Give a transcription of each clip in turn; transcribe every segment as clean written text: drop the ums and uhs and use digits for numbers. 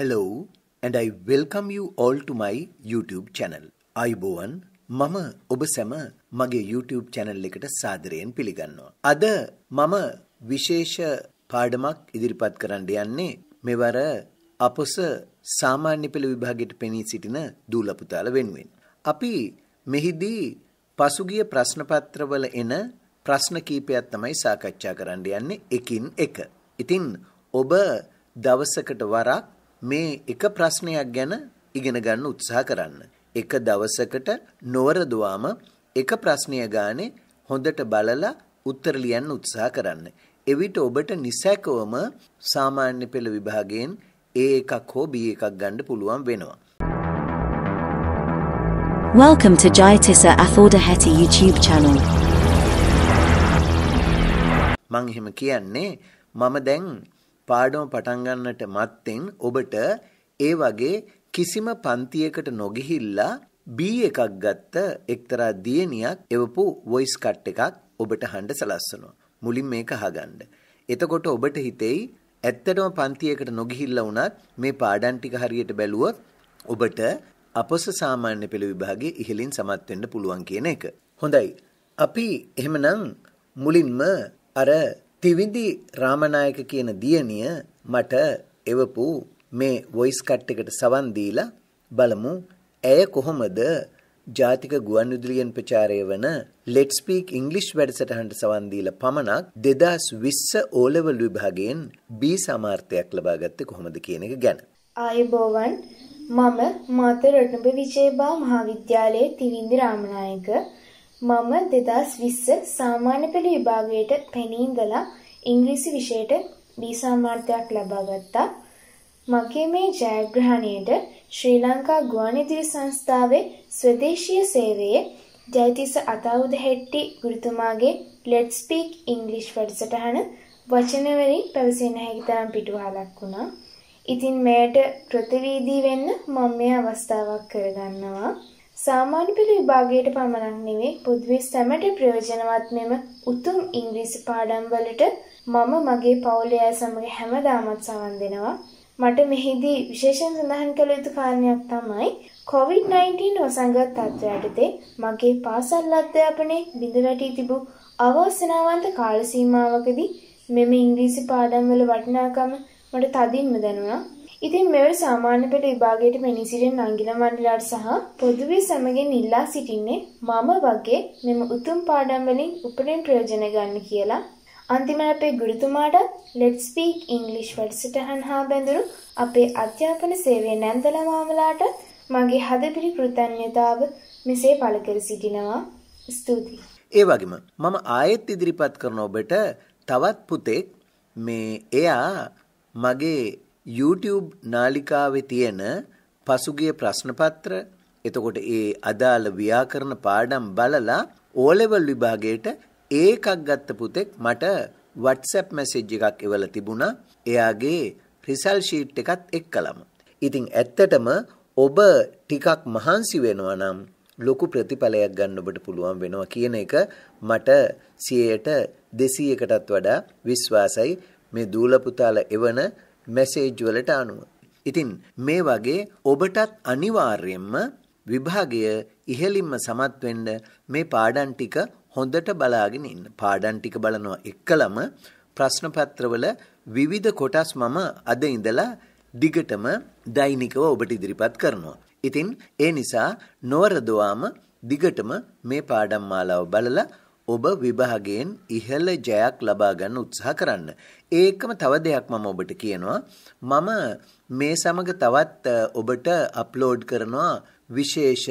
Hello and I welcome you all to my YouTube channel. Ayubowan mama oba sama mage YouTube channel ekata sadareen piligannawa. Ada mama vishesha paadamak idiripath karanne yanne mewara aposa samanya pela vibhageta peni sitina dula puthala wenwen. Api mehidi pasugiya prashna patra wala ena ප්‍රශ්න කීපයක් තමයි සාකච්ඡා කරන්න යන්නේ එකින් එක. ඉතින් ඔබ දවසකට වරක් මේ එක ප්‍රශ්නයක් ගැන ඉගෙන ගන්න උත්සාහ කරන්න. එක දවසකට නොවරදවාම එක ප්‍රශ්නය ගානේ හොඳට බලලා උත්තර ලියන්න උත්සාහ කරන්න. එවිට ඔබට නිසැකවම සාමාන්‍ය පෙළ විභාගයෙන් A එකක් හෝ B එකක් ගන්න පුළුවන් වෙනවා. Welcome to Jayatissa Athaudahetti YouTube channel. මං එහෙම කියන්නේ මම දැන් පාඩම පටන් ගන්නට මත්තෙන් ඔබට ඒ වගේ කිසිම පන්තියකට නොගිහිල්ලා B එකක් ගත්ත එක්තරා දියණියක් එවපු වොයිස් කට් එකක් ඔබට හඬ සලස්සනවා. මුලින් මේක අහගන්න. එතකොට ඔබට හිතෙයි ඇත්තටම පන්තියකට නොගිහිල්ලා වුණත් මේ පාඩම් ටික හරියට බැලුවොත් ඔබට අපොස සාමාන්‍ය පෙළ විභාගයේ ඉහළින් සමත් වෙන්න පුළුවන් කියන එක. හොඳයි. අපි එහෙමනම් මුලින්ම අර තිවිඳි රාමනායක කියන දියණිය මට එවපු මේ වොයිස් කට් එකට සවන් දීලා බලමු ඇය කොහොමද ජාතික ගුවන්විදුලියෙන් ප්‍රචාරය වන Let's Speak English වැඩසටහනට සවන් දීලා පමණක් 2020 O level විභාගයෙන් B සමාර්ථයක් ලබා ගත්තේ කොහොමද කියන එක ගැන. ආයුබෝවන් මම මාතර රත්නපුර විජේබා මහාවිද්‍යාලයේ තිවිඳි රාමනායක. මම 2020 සාමාන්‍ය පෙළ විභාගයට පෙනීඳලා ඉංග්‍රීසි විෂයට B සමාර්ථයක් ලබා ගත්තා. මගේ මේ ජයග්‍රහණයට ශ්‍රී ලංකා ගුවන්විදුලි සංස්ථාවේ ස්වදේශීය සේවයේ ජයතිස්ස අතවුදහෙට්ටි ගුරුතුමාගේ Let's Speak English වැඩසටහන වචනවලින් පැවසෙන හැකි තරම් පිටුවහලක් වුණා. ඉතින් මේට ප්‍රතිවීදී වෙන්න මම මේ අවස්ථාවක් කරගන්නවා. සාමාන්‍ය පෙළ විභාගයට පමණක් නෙවෙයි පොදුවේ සැමට ප්‍රයෝජනවත් මෙම උතුම් ඉංග්‍රීසි පාඩම් වලට මම මගේ පවුලේ අය සමග හැමදාමත් සවන් දෙනවා. මට මෙහිදී විශේෂයෙන් සඳහන් කළ යුතු කාරණයක් තමයි COVID-19 වසංගත තත්ත්වය යටතේ මගේ පාසල් අධ්‍යාපනයේ බිඳ වැටී තිබූ අවසනාවන්ත කාල සීමාවකදී මෙම ඉංග්‍රීසි පාඩම් වල වටිනාකම මට තදින්ම දැනුණා. ඉතින් මෙවර සාමාන්‍ය පෙළ විභාගයට මෙනි සිටින නංගිල මණ්ඩලයට සහ පොදුවේ සමගින් ඉල්ලා සිටින්නේ මම වගේ මෙම උතුම් පාඩම් වලින් උපරිම ප්‍රයෝජන ගන්න කියලා. අන්තිමට අපේ ගුරුතුමාට Let's Speak English වැඩසටහන හා බැඳුණු අපේ අධ්‍යාපන සේවයේ නැන්දල මාමලාට මගේ හදපිරි කෘතඥතාව මෙසේ පළ කර සිටිනවා. ස්තුතියි. ඒ වගේම මම ආයෙත් ඉදිරිපත් කරන ඔබට තවත් පුතෙක් මේ එයා මගේ YouTube නාලිකාවේ තියෙන පසුගිය ප්‍රශ්න පත්‍ර එතකොට ඒ අදාළ ව්‍යාකරණ පාඩම් බලලා O level විභාගයට ඒකක් ගත්ත පුතෙක් මට WhatsApp message එකක් එවලා තිබුණා. එයාගේ result sheet එකත් එක්කලම. ඉතින් ඇත්තටම ඔබ ටිකක් මහන්සි වෙනවා නම් ලොකු ප්‍රතිඵලයක් ගන්න ඔබට පුළුවන් වෙනවා කියන එක මට 100%කටත් වඩා විශ්වාසයි මේ දූලපුතාල එවන මැසේජ් වලට අනුව. ඉතින් මේ වගේ ඔබටත් අනිවාර්යෙන්ම විභාගය ඉහළින්ම සමත් වෙන්න මේ පාඩම් ටික හොඳට බලාගෙන ඉන්න. පාඩම් ටික බලනවා එක්කලම ප්‍රශ්න පත්‍රවල විවිධ කොටස් මම අද ඉඳලා දිගටම දෛනිකව ඔබට ඉදිරිපත් කරනවා. ඉතින් ඒ නිසා නොවරදවාම දිගටම මේ පාඩම් මාලාව බලලා ඔබ විභාගයෙන් ඉහළ ජයක් ලබා ගන්න උත්සාහ කරන්න. ඒකම තව දෙයක් මම ඔබට කියනවා. මම මේ සමග තවත් ඔබට අප්ලෝඩ් කරනවා විශේෂ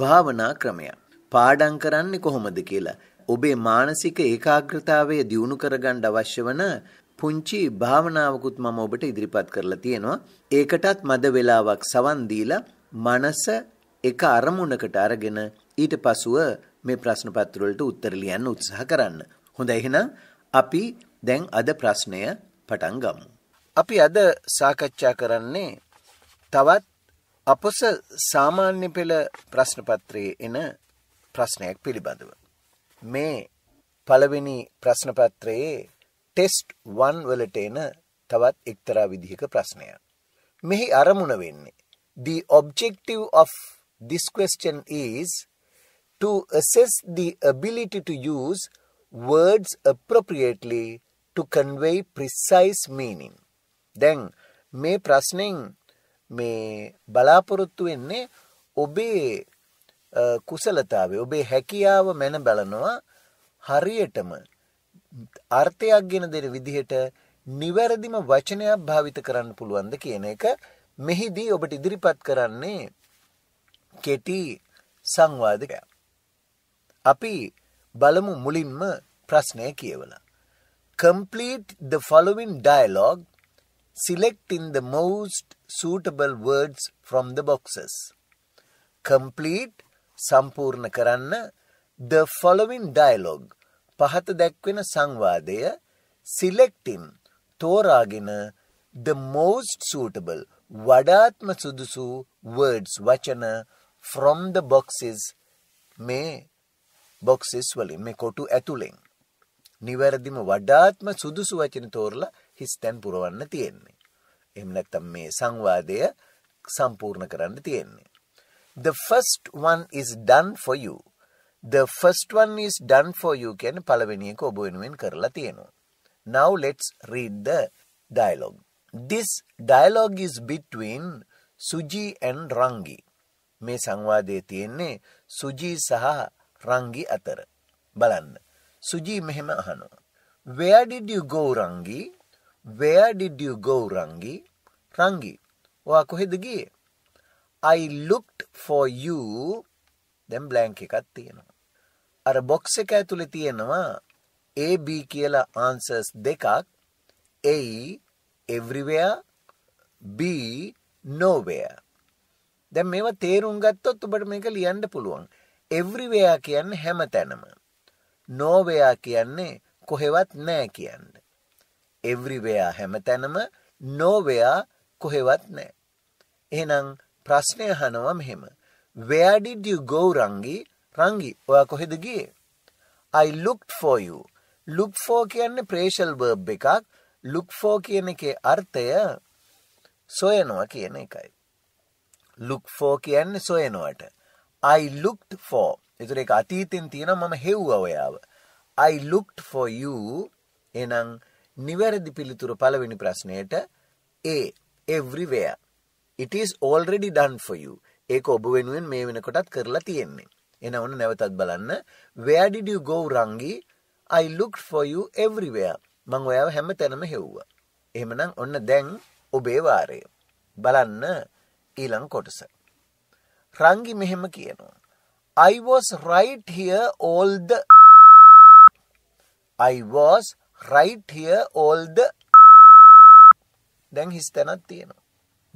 භාවනා ක්‍රමයක්. පාඩම් කරන්නේ කොහොමද කියලා. ඔබේ මානසික ඒකාග්‍රතාවය දියුණු කරගන්න අවශ්‍ය වන පුංචි භාවනාවකුත් මම ඔබට ඉදිරිපත් කරලා තියෙනවා. ඒකටත් මද වේලාවක් සවන් දීලා මනස එක අරමුණකට අරගෙන ඊට පසුව මේ ප්‍රශ්න පත්‍ර වලට උත්තර ලියන්න උත්සාහ කරන්න. හොඳයි එහෙනම් අපි දැන් අද ප්‍රශ්නය පටන් ගමු. අපි අද සාකච්ඡා කරන්නේ තවත් අපොස සාමාන්‍ය පෙළ ප්‍රශ්න පත්‍රයේ එන ප්‍රශ්නයක් පිළිබඳව. මේ පළවෙනි ප්‍රශ්න පත්‍රයේ ටෙස්ට් 1 වලට එන තවත් එක්තරා විදිහක ප්‍රශ්නයක්. මෙහි අරමුණ වෙන්නේ. The objective of this question is to assess the ability to use words appropriately to convey precise meaning. දැන් මේ ප්‍රශ්නෙන් මේ බලාපොරොත්තු වෙන්නේ ඔබේ කුසලතාවය, ඔබේ හැකියාව මැන බලනවා හරියටම අර්ථයක් ගෙන දෙන විදිහට නිවැරදිම වචනයක් භාවිත කරන්න පුළුවන්ද කියන එක මෙහිදී ඔබට ඉදිරිපත් කරන්නේ කෙටි සංවාදයක්. අපි බලමු මුලින්ම ප්‍රශ්නය කියවලා. Complete the following dialogue, selecting the most suitable words from the boxes. Complete සම්පූර්ණ කරන්න, the following dialogue පහත දැක්වෙන සංවාදය, selecting තෝරාගෙන, the most suitable වඩාත්ම සුදුසු words වචන from the boxes මේ boxes වලින් මේ කොටු ඇතුලෙන් නිවැරදිම වඩාත්ම සුදුසු වචන තෝරලා හිස්තැන් පුරවන්න තියෙන්නේ. එහෙම නැත්නම් මේ සංවාදය සම්පූර්ණ කරන්න තියෙන්නේ. The first one is done for you. The first one is done for you කියන්නේ පළවෙනි එක ඔබ වෙනුවෙන් කරලා තියෙනවා. Now let's read the dialogue. This dialogue is between Suji and Rangi. මේ සංවාදයේ තියෙන්නේ සුජී සහ රංගි අතර. බලන්න. සුජී මෙහෙම අහනවා. Where did you go, Rangi? Where did you go, Rangi? Rangi, ඔයා කොහෙද ගියේ? I looked for you. දැන් blank එකක් තියෙනවා. අර box එක ඇතුලේ තියෙනවා A B කියලා answers දෙකක්. A everywhere, B nowhere. දැන් මේවා තේරුම් ගත්තොත් ඔබට මේක ලියන්න පුළුවන්. Everywhere කියන්නේ හැමතැනම. Nowhere කියන්නේ කොහෙවත් නැහැ කියන්නේ. Everywhere හැමතැනම, nowhere කොහෙවත් නැහැ. එහෙනම් ප්‍රශ්නය අහනවා මෙහෙම. Where did you go, Rangi? Rangi, ඔයා කොහෙද ගියේ? I looked for you. Look for කියන්නේ ප්‍රේෂල් verb එකක්. Look for කියන එකේ අර්ථය සොයනවා කියන එකයි. Look for කියන්නේ සොයනවාට. I looked for. ඒතර ඒක අතීතෙන් තියෙන මම හෙව්වා ඔයාව. I looked for you. එහෙනම් නිවැරදි පිළිතුර පළවෙනි ප්‍රශ්නයට A everywhere. It is already done for you. ඒක ඔබ වෙනුවෙන් මේ වෙනකොටත් කරලා තියෙන්නේ. එහෙනම් ඔන්න නැවතත් බලන්න. Where did you go, Rangi? I looked for you everywhere. මම ඔයාව හැමතැනම හෙව්වා. එහෙමනම් ඔන්න දැන් ඔබේ වාරය. බලන්න ඊළඟ කොටස. රංගි මෙහෙම කියනවා. I was right here all the I was right here all the දැන් හිස්තැනක් තියෙනවා.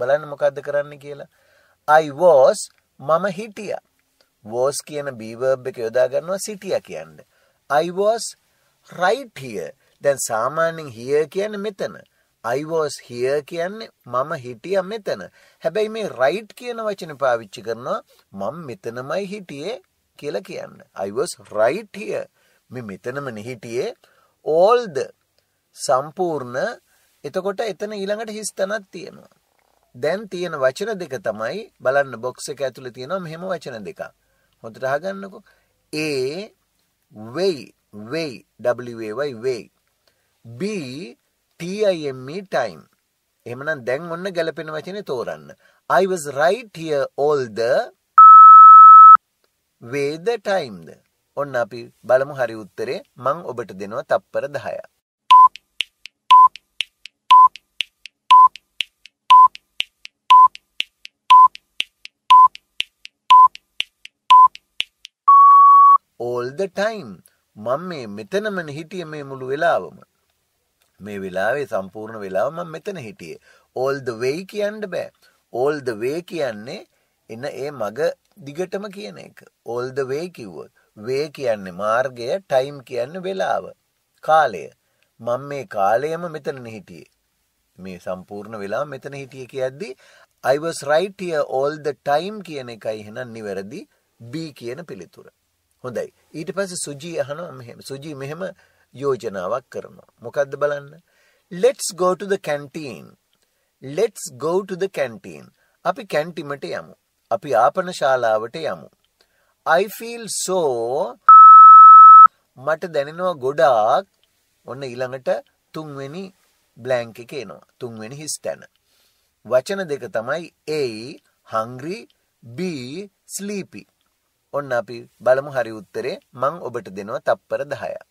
බලන්න මොකද්ද කරන්න කියලා. I was මම හිටියා. Was කියන be verb එක යොදා ගන්නවා සිටියා කියන්න. I was right here. දැන් සාමාන්‍යයෙන් here කියන්නේ මෙතන. I was here කියන්නේ මම හිටියා මෙතන. හැබැයි මේ right කියන වචන පාවිච්චි කරනවා මම මෙතනමයි හිටියේ කියලා කියන්න. I was right here. මේ මෙතනම හිටියේ all the සම්පූර්ණ. එතකොට එතන ඊළඟට his තැනක් තියෙනවා. දැන් තියෙන වචන දෙක තමයි බලන්න box එක ඇතුලේ තියෙනවා මෙහෙම වචන දෙකක්. හොඳට අහගන්නකෝ. A way way w a y way. B T-I-M-E time. එහෙමනම් දැන් ඔන්න ගැලපෙන වචනේ තෝරන්න. I was right here all the way the time. ඔන්න අපි බලමු හරි උත්තරේ මං ඔබට දෙනවා තප්පර 10ක්. All the time. මම මේ මෙතනම හිටියේ මේ මුළු වෙලාවම. මේ වෙලාවේ සම්පූර්ණ වෙලාව මම මෙතන හිටියේ. All the way කියන්න බෑ. All the way කියන්නේ එන ඒ මග දිගටම කියන එක. All the way කිව්වොත්. Way කියන්නේ මාර්ගය, time කියන්නේ වෙලාව, කාලය. මම මේ කාලයම මෙතන හිටියේ. මේ සම්පූර්ණ වෙලාව මෙතන හිටියේ කියද්දි I was right here all the time කියන එකයි එහෙනම් නිවැරදි B කියන පිළිතුර. හොඳයි. ඊට පස්සේ සුජී අහනවා මෙහෙම. සුජී මෙහෙම යෝජනාවක් කරනවා. මොකද්ද බලන්න. Let's go to the canteen. Let's go to the canteen अभी कैंटीन यामु अभी आपणशाला वटे यामु I feel so मट दैनिनो गोडाक उन्ने इलंगट तुंगवेनी ब्लैंक केनो तुंगवेनी हिस्टन वचन देख तमाई A hungry B sleepy उन्ना पी बालमु हरी उत्तरे मंग ओबट देनो तप्पर दहाया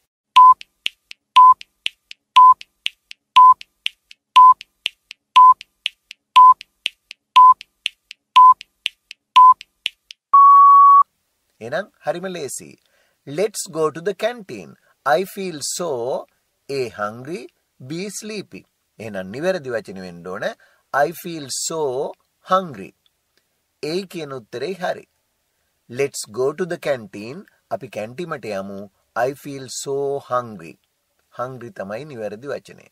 हरिम लेसी let's go to the canteen I feel so A hungry B sleepy එහෙනම් නිවැරදි වචන වෙන්න ඕන I feel so hungry A කියන උත්තරේ හරි Let's go to the canteen අපි කැන්ටිමට යමු I feel so hungry hungry තමයි නිවැරදි වචනය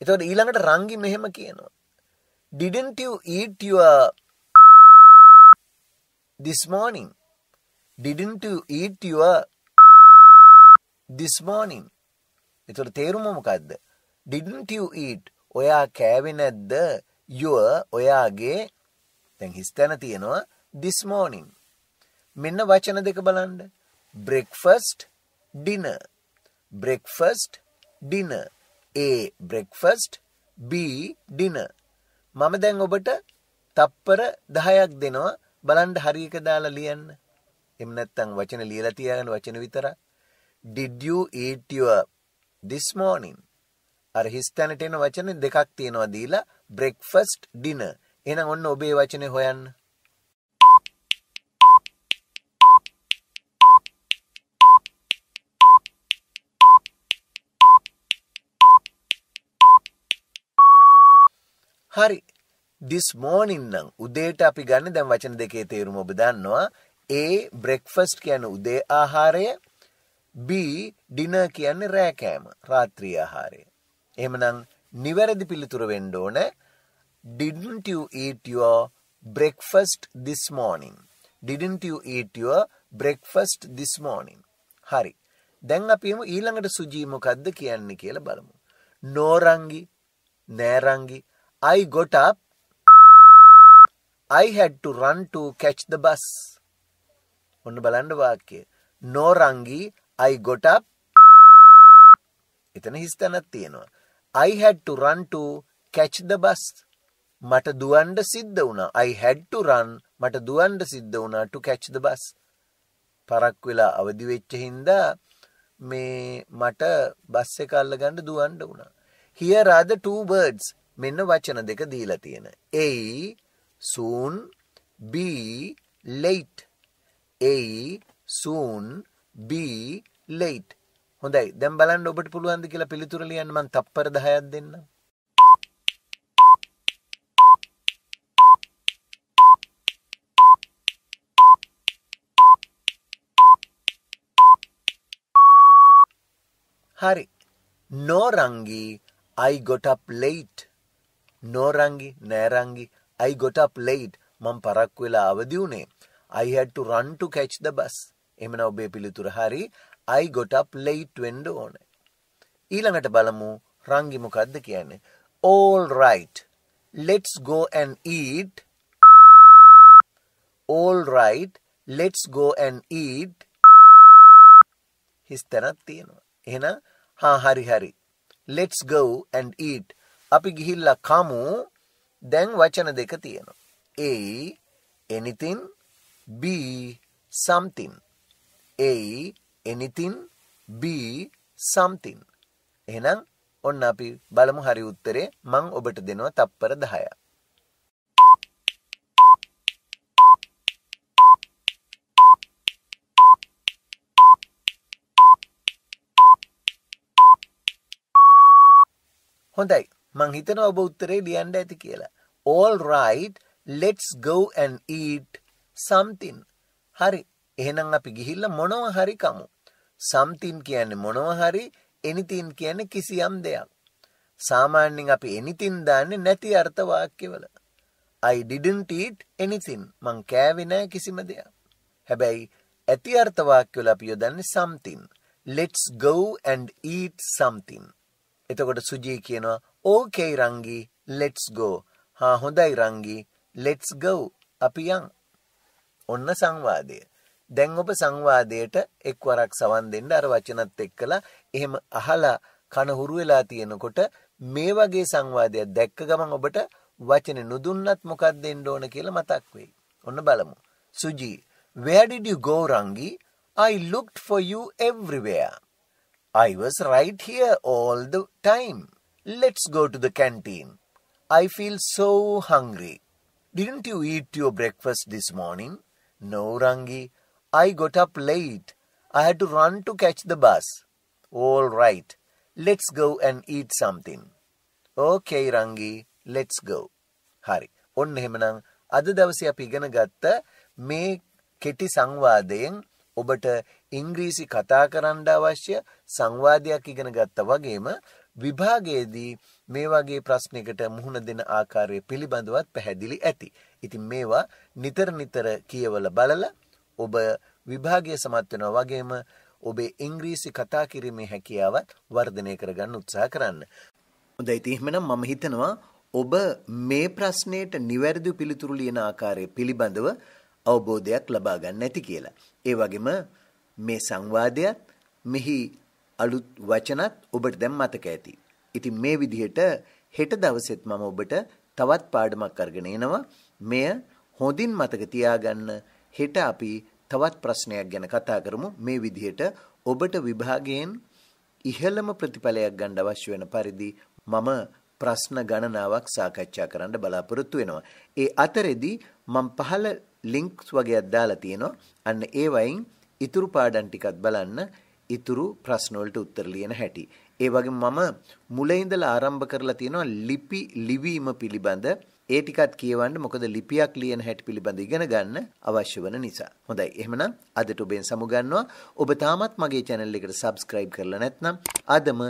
එතකොට ඊළඟට රංගි මෙහෙම කියනවා Didn't you eat your this morning Didn't you eat your this morning? එතකොට තේරුම මොකද්ද? Didn't you eat? ඔයා කෑවේ නැද්ද? Your ඔයාගේ දැන් හිස්තන තියෙනවා this morning. මෙන්න වචන දෙක බලන්න. Breakfast, dinner. Breakfast, dinner. A breakfast, B dinner. මම දැන් ඔබට තප්පර 10ක් දෙනවා බලන්න හරියට දාලා ලියන්න. එම්නත්තං වචන ලියලා තියාගෙන වචන විතර did you eat your this morning අර හිස්තැනට එන වචන දෙකක් තියෙනවා දීලා breakfast dinner එහෙනම් ඔන්න ඔබේ වචනේ හොයන්න හරි this morning නම් උදේට අපි ගන්න දැන් වචන දෙකේ තේරුම ඔබ දන්නවා A breakfast කියන්නේ උදේ ආහාරය B dinner කියන්නේ රෑ කෑම රාත්‍රී ආහාරය එහෙමනම් නිවැරදි පිළිතුර වෙන්න ඕන Didn't you eat your breakfast this morning Didn't you eat your breakfast this morning හරි දැන් අපි එමු ඊළඟට සුජී මොකද්ද කියන්නේ කියලා බලමු නෝරංගි නෑරංගි I got up I had to run to catch the bus ඔන්න බලන්න වාක්‍ය නෝරංගි I got up එතන හිස්තනක් තියෙනවා I had to run to catch the bus මට දුවන්න සිද්ධ වුණා I had to run මට දුවන්න සිද්ධ වුණා to catch the bus පරක් වෙලා අවදි වෙච්ච හින්දා මේ මට බස් එක අල්ලගන්න දුවන්න වුණා Here are the two words මෙන්න වචන දෙක දීලා තියෙන A soon B late A soon B late හොඳයි දැන් බලන්න ඔබට පුළුවන් ද කියලා පිළිතුර ලියන්න මම තප්පර 10ක් දෙන්නම් හරි නෝරංගි I got up late නෝරංගි නෑරංගි I got up late මම පරක්කු වෙලා අවදි වුණේ I had to run to catch the bus. එහෙමනම් ඔබේ පිළිතුර හරි. I got up late වෙන්න ඕනේ. ඊළඟට බලමු රංගි මොකද්ද කියන්නේ? All right. Let's go and eat. All right. Let's go and eat. හිස්තනක් තියෙනවා. එහෙනම් හා හරි හරි. Let's go and eat. අපි ගිහිල්ලා කමු. දැන් වචන දෙක තියෙනවා. A anything B something A anything B something එහෙනම් ඔන්න අපි බලමු හරි උත්තරේ මම ඔබට දෙනවා තප්පර 10ක් හොඳයි මං හිතනවා ඔබ උත්තරේ ලියන්න ඇති කියලා All right let's go and eat something hari එහෙනම් අපි ගිහිල්ලා මොනවා හරි කමු something කියන්නේ මොනවා හරි anything කියන්නේ කිසියම් දෙයක් සාමාන්‍යයෙන් අපි anything දාන්නේ නැති අර්ථ වාක්‍යවල I didn't eat anything මං කෑවේ නැහැ කිසිම දෙයක් හැබැයි ඇති අර්ථ වාක්‍යවල අපි යොදන්නේ something let's go and eat something එතකොට සුජී කියනවා Okay, Rangi, let's go. Ha hondai Rangi, let's go. Api yang. Onna සංවාදය. දැන් ඔබ සංවාදයට එක්වරක් සවන් දෙන්න අර වචනත් එක්කලා එහෙම අහලා කන හුරු වෙලා තියෙනකොට මේ වගේ සංවාදයක් දැක්ක ගමන් ඔබට වචනේ නුදුන්නත් මොකක්ද දෙන්න ඕන කියලා මතක් වෙයි. ඔන්න බලමු. සුජි, where did you go Rangi? I looked for you everywhere. I was right here all the time. Let's go to the canteen. I feel so hungry. Didn't you eat your breakfast this morning? No, Rangi. I got up late. I had to run to catch the bus. All right. Let's go and eat something. Okay, Rangi. Let's go. Hari. ඔන්න එහෙමනම් අද දවසේ අපි ඉගෙන ගත්ත මේ කෙටි සංවාදයෙන් ඔබට ඉංග්‍රීසි කතා කරන්න අවශ්‍ය සංවාදයක් ඉගෙන ගත්තා වගේම විභාගයේදී මේ වගේ ප්‍රශ්නයකට මුහුණ දෙන ආකාරය පිළිබඳවත් පැහැදිලි ඇති. ඉතින් මේවා නිතර කියවලා බලලා ඔබ විභාගයේ සමත් වෙනවා වගේම ඔබේ ඉංග්‍රීසි කතා කිරීමේ හැකියාව වර්ධනය කරගන්න උත්සාහ කරන්න. හොඳයි එහෙනම් මම හිතනවා ඔබ මේ ප්‍රශ්නයට නිවැරදි පිළිතුරු ලියන ආකාරය පිළිබඳව අවබෝධයක් ලබා ගන්න ඇති කියලා. ඒ වගේම මේ සංවාදයත් මෙහි අලුත් වචනත් ඔබට දැන් මතක ඇති. ඉතින් මේ විදිහට හෙට දවසෙත් මම ඔබට තවත් පාඩමක් අරගෙන එනවා. මෙය හොඳින් මතක තියාගන්න. හෙට අපි තවත් ප්‍රශ්නයක් ගැන කතා කරමු. මේ විදිහට ඔබට විභාගයෙන් ඉහළම ප්‍රතිඵලයක් ගන්න අවශ්‍ය වෙන පරිදි මම ප්‍රශ්න ගණනාවක් සාකච්ඡා කරන්න බලාපොරොත්තු වෙනවා. ඒ අතරෙදී මම පහළ ලින්ක්ස් වගේක් දාලා තියෙනවා. අන්න ඒ වයින් ඉතුරු පාඩම් ටිකක් බලන්න ඉතුරු ප්‍රශ්න වලට උත්තර ලියන හැටි. ඒ වගේම මම මුල ඉඳලා ආරම්භ කරලා තියෙනවා ලිපි ලිවීම පිළිබඳ ඒ ටිකත් කියවන්න. මොකද ලිපියක් ලියන හැටි පිළිබඳ ඉගෙන ගන්න අවශ්‍ය වෙන නිසා. හොඳයි. එහෙමනම් අදට ඔබෙන් සමු ගන්නවා. ඔබ තාමත් මගේ channel එකට subscribe කරලා නැත්නම් අදම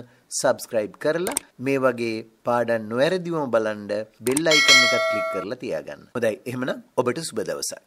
subscribe කරලා මේ වගේ පාඩම් නොවැරදිවම බලන්න bell icon එකත් click කරලා තියාගන්න. හොඳයි. එහෙමනම් ඔබට සුබ දවසක්.